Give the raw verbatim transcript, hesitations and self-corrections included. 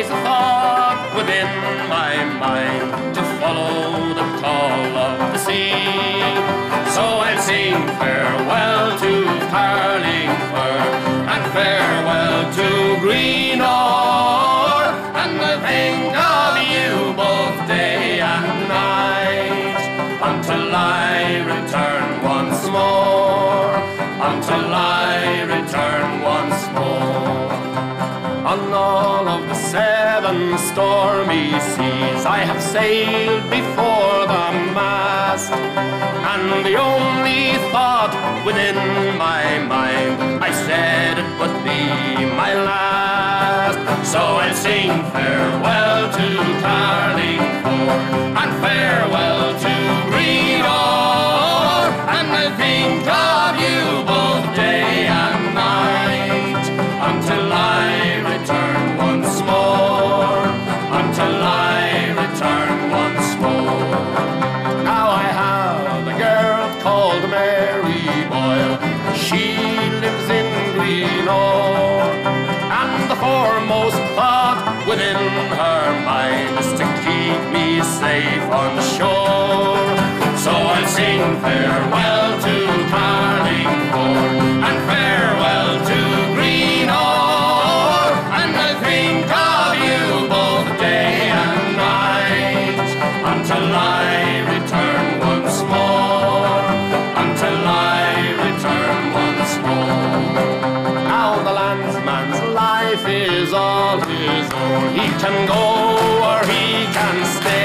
lies a thought within my mind to follow the call of the sea. So I'm saying farewell to Carlingford and farewell to Greenore, and I'll think of you both day and night until I return once more, until I return once more. On all of the seven stormy seas I have sailed before the mast, and the only thought within my mind, I said it would be my last. So I'll sing farewell to Carlingford and farewell to Greenore, and I think of you both day and night until I return once more, until I return once more. Now I have a girl called Mary Boyle, she lives in Greenore, and the foremost thought within her mind is to keep me safe on shore. So I'll sing farewell to Carlingford and farewell to Greenore, until I return once more, until I return once more. Now the landsman's life is all his own, he can go or he can stay.